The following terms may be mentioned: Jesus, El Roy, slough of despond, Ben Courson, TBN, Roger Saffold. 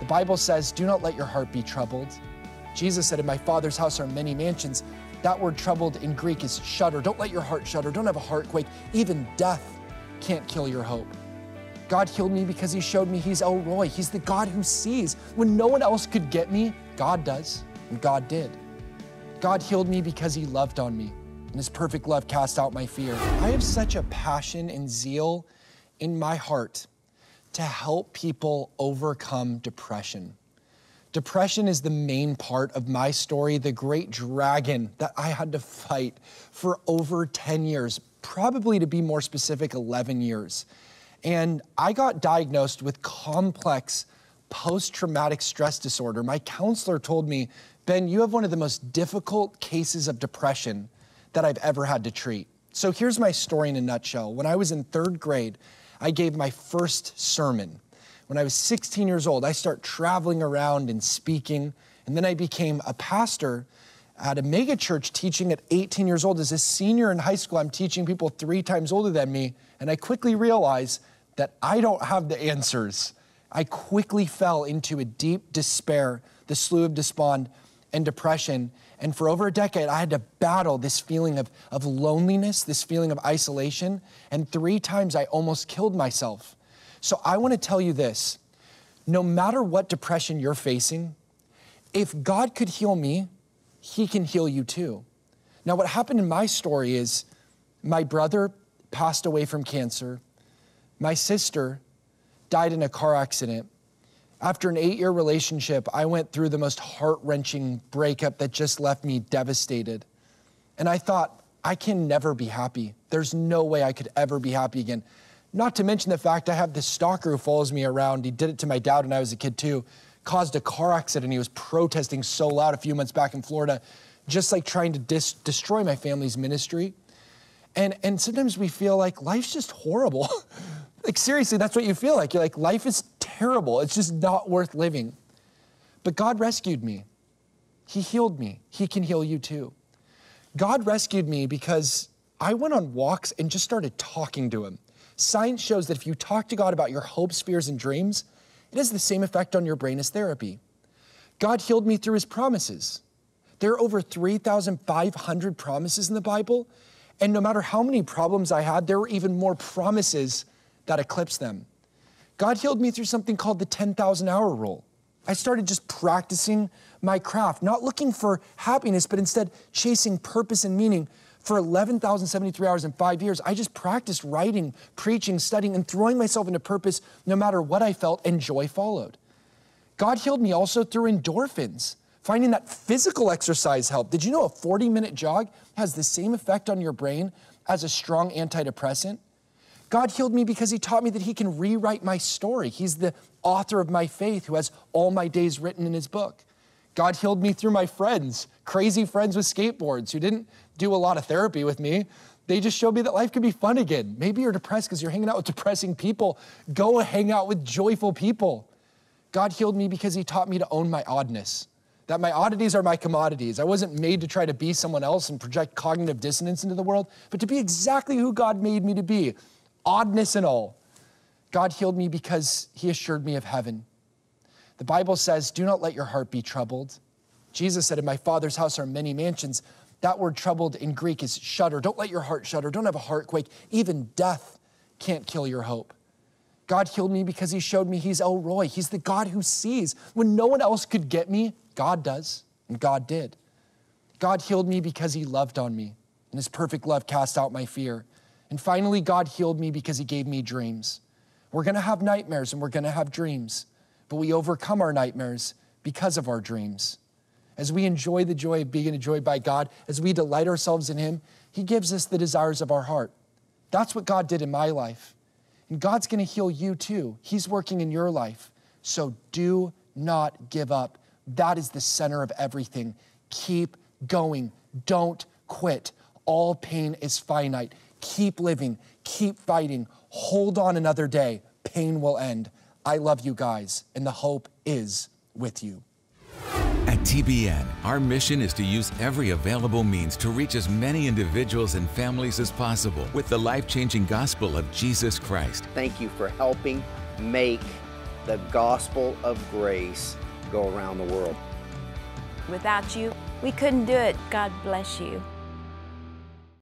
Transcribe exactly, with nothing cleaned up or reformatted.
The Bible says, do not let your heart be troubled. Jesus said, in my Father's house are many mansions. That word troubled in Greek is shudder. Don't let your heart shudder. Don't have a heartquake. Even death can't kill your hope. God healed me because he showed me he's El Roy. He's the God who sees. When no one else could get me, God does, and God did. God healed me because he loved on me, and his perfect love cast out my fear. I have such a passion and zeal in my heart to help people overcome depression. Depression is the main part of my story, the great dragon that I had to fight for over ten years, probably to be more specific, eleven years. And I got diagnosed with complex post-traumatic stress disorder. My counselor told me, Ben, you have one of the most difficult cases of depression that I've ever had to treat. So here's my story in a nutshell. When I was in third grade, I gave my first sermon. When I was sixteen years old, I started traveling around and speaking, and then I became a pastor at a mega church teaching at eighteen years old. As a senior in high school, I'm teaching people three times older than me, and I quickly realized that I don't have the answers. I quickly fell into a deep despair, the slough of despond and depression, and for over a decade, I had to battle this feeling of, of loneliness, this feeling of isolation, and three times I almost killed myself. So I want to tell you this, no matter what depression you're facing, if God could heal me, he can heal you too. Now, what happened in my story is my brother passed away from cancer. My sister died in a car accident. After an eight-year relationship, I went through the most heart-wrenching breakup that just left me devastated. And I thought, I can never be happy. There's no way I could ever be happy again. Not to mention the fact I have this stalker who follows me around. He did it to my dad when I was a kid too. Caused a car accident. He was protesting so loud a few months back in Florida, just like trying to dis destroy my family's ministry. And, and sometimes we feel like life's just horrible. Like seriously, that's what you feel like. You're like, life is terrible. It's just not worth living. But God rescued me. He healed me. He can heal you too. God rescued me because I went on walks and just started talking to him. Science shows that if you talk to God about your hopes, fears, and dreams, it has the same effect on your brain as therapy. God healed me through his promises. There are over three thousand five hundred promises in the Bible, and no matter how many problems I had, there were even more promises that eclipsed them. God healed me through something called the ten thousand hour rule. I started just practicing my craft, not looking for happiness, but instead chasing purpose and meaning. For eleven thousand seventy-three hours in five years, I just practiced writing, preaching, studying, and throwing myself into purpose no matter what I felt, and joy followed. God healed me also through endorphins. Finding that physical exercise helped. Did you know a forty minute jog has the same effect on your brain as a strong antidepressant? God healed me because he taught me that he can rewrite my story. He's the author of my faith who has all my days written in his book. God healed me through my friends, crazy friends with skateboards who didn't do a lot of therapy with me. They just showed me that life could be fun again. Maybe you're depressed because you're hanging out with depressing people. Go hang out with joyful people. God healed me because he taught me to own my oddness, that my oddities are my commodities. I wasn't made to try to be someone else and project cognitive dissonance into the world, but to be exactly who God made me to be, oddness and all. God healed me because he assured me of heaven. The Bible says, do not let your heart be troubled. Jesus said, in my Father's house are many mansions. That word troubled in Greek is shudder. Don't let your heart shudder. Don't have a heartquake. Even death can't kill your hope. God healed me because he showed me he's El Roy. He's the God who sees. When no one else could get me, God does, and God did. God healed me because he loved on me, and his perfect love cast out my fear. And finally, God healed me because he gave me dreams. We're gonna have nightmares and we're gonna have dreams, but we overcome our nightmares because of our dreams. As we enjoy the joy of being enjoyed by God, as we delight ourselves in him, he gives us the desires of our heart. That's what God did in my life. And God's gonna heal you too. He's working in your life. So do not give up. That is the center of everything. Keep going, don't quit. All pain is finite. Keep living, keep fighting. Hold on another day, pain will end. I love you guys, and the hope is with you. At T B N, our mission is to use every available means to reach as many individuals and families as possible with the life-changing gospel of Jesus Christ. Thank you for helping make the gospel of grace go around the world. Without you, we couldn't do it. God bless you.